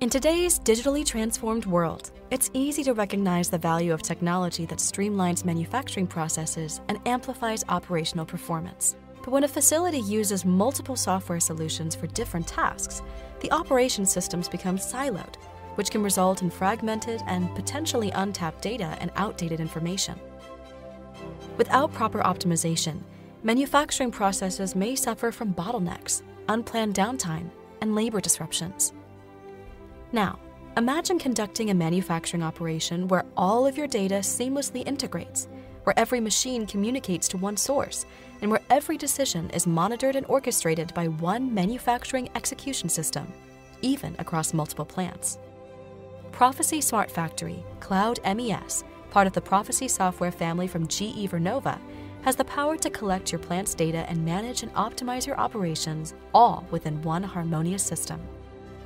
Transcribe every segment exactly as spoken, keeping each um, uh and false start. In today's digitally transformed world, it's easy to recognize the value of technology that streamlines manufacturing processes and amplifies operational performance. But when a facility uses multiple software solutions for different tasks, the operation systems become siloed, which can result in fragmented and potentially untapped data and outdated information. Without proper optimization, manufacturing processes may suffer from bottlenecks, unplanned downtime, and labor disruptions. Now, imagine conducting a manufacturing operation where all of your data seamlessly integrates, where every machine communicates to one source, and where every decision is monitored and orchestrated by one manufacturing execution system, even across multiple plants. Proficy Smart Factory, Cloud M E S, part of the Proficy software family from G E Vernova, has the power to collect your plant's data and manage and optimize your operations, all within one harmonious system.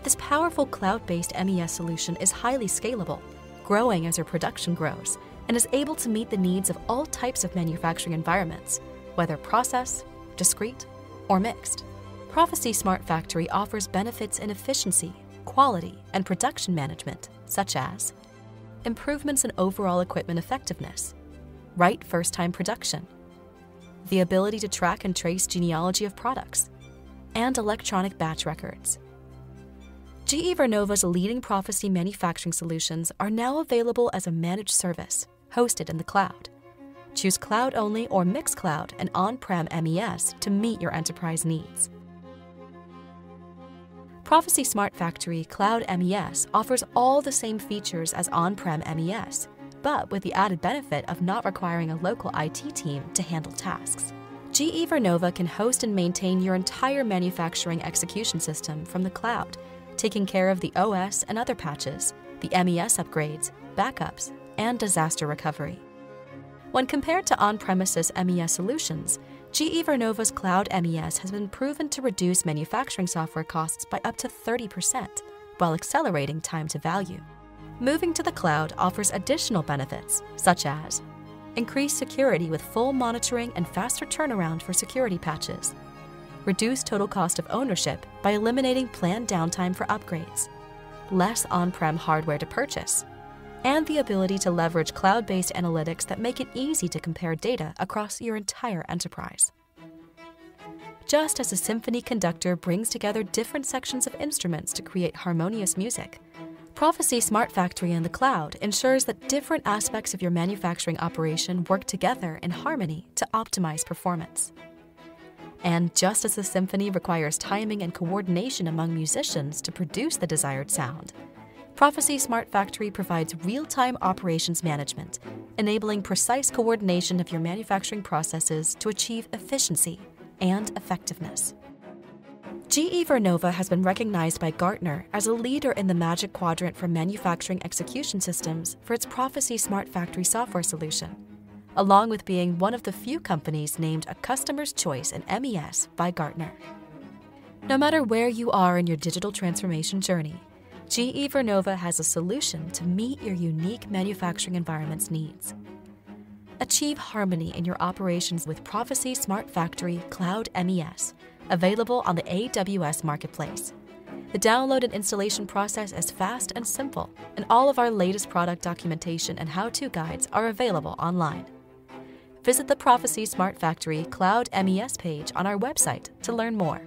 This powerful cloud-based M E S solution is highly scalable, growing as your production grows, and is able to meet the needs of all types of manufacturing environments, whether process, discrete, or mixed. Proficy Smart Factory offers benefits in efficiency, quality, and production management, such as improvements in overall equipment effectiveness, right first-time production, the ability to track and trace genealogy of products, and electronic batch records. G E Vernova's leading Proficy manufacturing solutions are now available as a managed service, hosted in the cloud. Choose cloud-only or mixed cloud and on-prem M E S to meet your enterprise needs. Proficy Smart Factory Cloud M E S offers all the same features as on-prem M E S, but with the added benefit of not requiring a local I T team to handle tasks. G E Vernova can host and maintain your entire manufacturing execution system from the cloud, taking care of the O S and other patches, the M E S upgrades, backups, and disaster recovery. When compared to on-premises M E S solutions, G E Vernova's Cloud M E S has been proven to reduce manufacturing software costs by up to thirty percent, while accelerating time to value. Moving to the cloud offers additional benefits, such as increased security with full monitoring and faster turnaround for security patches, reduce total cost of ownership by eliminating planned downtime for upgrades, less on-prem hardware to purchase, and the ability to leverage cloud-based analytics that make it easy to compare data across your entire enterprise. Just as a symphony conductor brings together different sections of instruments to create harmonious music, Proficy Smart Factory in the cloud ensures that different aspects of your manufacturing operation work together in harmony to optimize performance. And just as the symphony requires timing and coordination among musicians to produce the desired sound, Proficy Smart Factory provides real-time operations management, enabling precise coordination of your manufacturing processes to achieve efficiency and effectiveness. G E Vernova has been recognized by Gartner as a leader in the Magic Quadrant for Manufacturing Execution Systems for its Proficy Smart Factory software solution, along with being one of the few companies named a Customer's Choice in M E S by Gartner. No matter where you are in your digital transformation journey, G E Vernova has a solution to meet your unique manufacturing environment's needs. Achieve harmony in your operations with Proficy Smart Factory Cloud M E S, available on the A W S Marketplace. The download and installation process is fast and simple, and all of our latest product documentation and how-to guides are available online. Visit the Proficy Smart Factory Cloud M E S page on our website to learn more.